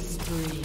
Spree.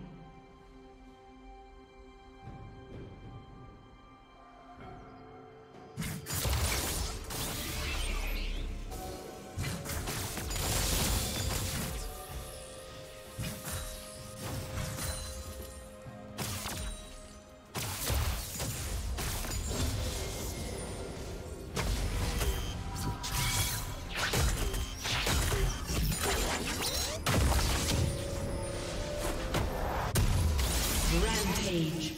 Rampage. Rampage. Rampage.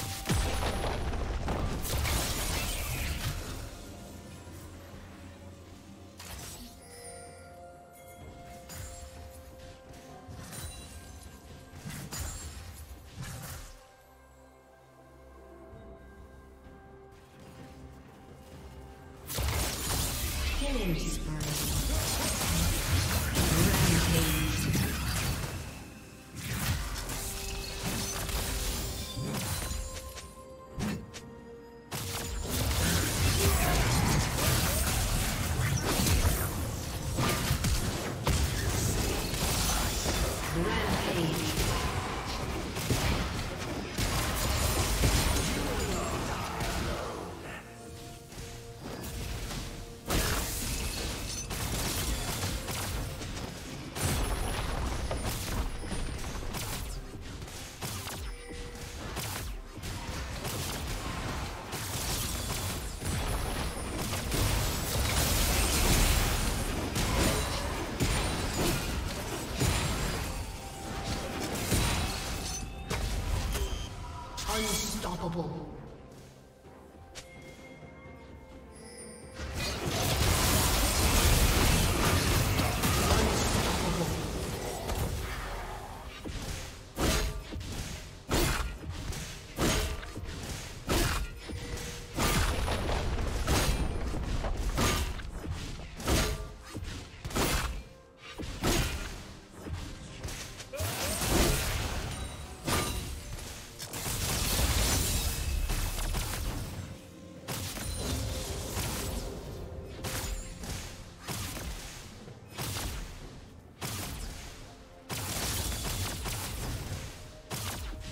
Unstoppable. Unstoppable.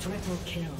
Triple kill.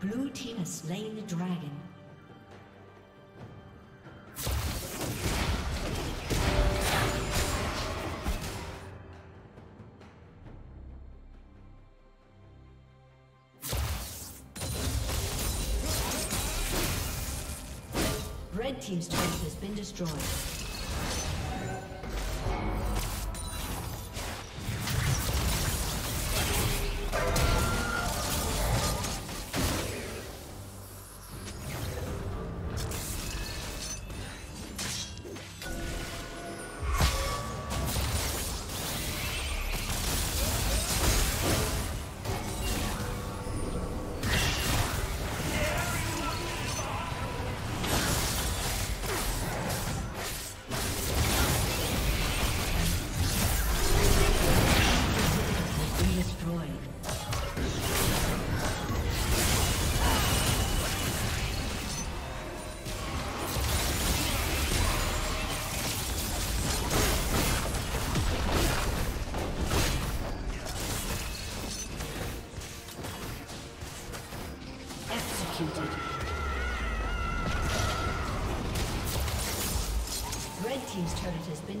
Blue team has slain the dragon. Red team's turret has been destroyed. Team's turret has been